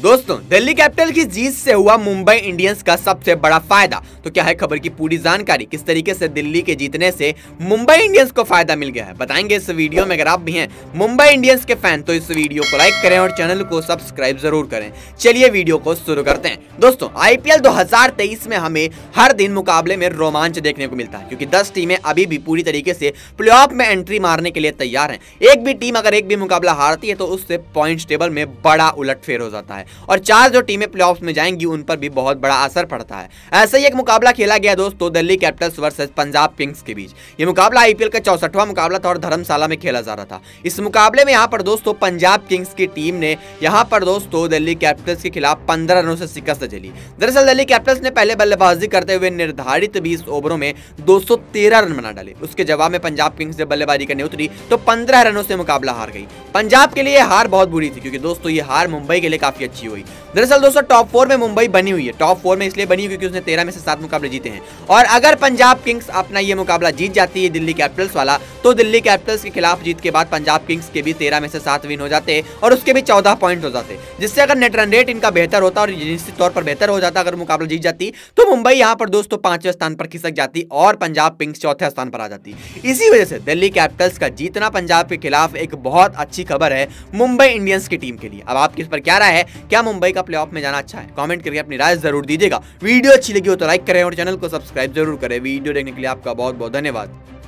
दोस्तों दिल्ली कैपिटल्स की जीत से हुआ मुंबई इंडियंस का सबसे बड़ा फायदा। तो क्या है खबर की पूरी जानकारी, किस तरीके से दिल्ली के जीतने से मुंबई इंडियंस को फायदा मिल गया है, बताएंगे इस वीडियो में। अगर आप भी हैं मुंबई इंडियंस के फैन तो इस वीडियो को लाइक करें और चैनल को सब्सक्राइब जरूर करें। चलिए वीडियो को शुरू करते हैं। दोस्तों IPL 2023 में हमें हर दिन मुकाबले में रोमांच देखने को मिलता है, क्योंकि 10 टीमें अभी भी पूरी तरीके से प्लेऑफ में एंट्री मारने के लिए तैयार है। एक भी टीम अगर एक भी मुकाबला हारती है तो उससे पॉइंट टेबल में बड़ा उलटफेर हो जाता है और चार जो टीमें प्लेऑफ्स में जाएंगी उन पर भी बहुत बड़ा असर पड़ता है। ऐसा ही एक मुकाबला खेला गया दोस्तों Delhi Capitals versus Punjab Kings के बीच। ये मुकाबला IPL का 64वां मुकाबला था और धर्मशाला में खेला जा रहा था। इस मुकाबले में यहाँ पर दोस्तों पंजाब किंग्स की टीम ने यहाँ पर दोस्तों दिल्ली कैपिटल्स के खिलाफ 15 रनों से शिकस्त झेली। दरअसल दिल्ली कैपिटल्स ने पहले बल्लेबाजी करते हुए निर्धारित 20 ओवरों में 213 रन बना डाले। उसके जवाब में पंजाब किंग्स जब बल्लेबाजी करने उतरी तो 15 रनों से मुकाबला हार गई। पंजाब के लिए हार बहुत बुरी थी, क्योंकि दोस्तों ये हार मुंबई के लिए काफी अच्छी हुई। दरअसल दोस्तों टॉप 4 में मुंबई बनी हुई है। टॉप 4 में इसलिए बनी क्योंकि उसने 13 में से 7 मुकाबले जीते हैं, और अगर पंजाब किंग्स अपना ये मुकाबला जीत जाती है दिल्ली कैपिटल्स वाला, तो दिल्ली कैपिटल्स के खिलाफ जीत के बाद पंजाब किंग्स के भी 13 में से 7 विन हो जाते और उसके भी 14 पॉइंट हो जाते, जिससे अगर नेट रन रेट इनका बेहतर होता और निश्चित तौर पर बेहतर हो जाता अगर मुकाबला जीत जाती, तो मुंबई यहाँ पर दोस्तों 5वें स्थान पर खिसक जाती और पंजाब किंग्स 4थे स्थान पर आ जाती। इसी वजह से दिल्ली कैपिटल्स का जीतना पंजाब के खिलाफ एक बहुत अच्छी खबर है मुंबई इंडियंस की टीम के लिए। अब आपकी इस पर क्या राय है, क्या मुंबई का प्लेऑफ में जाना अच्छा है? कमेंट करके अपनी राय जरूर दीजिएगा। वीडियो अच्छी लगी हो तो लाइक करें और चैनल को सब्सक्राइब जरूर करें। वीडियो देखने के लिए आपका बहुत बहुत धन्यवाद।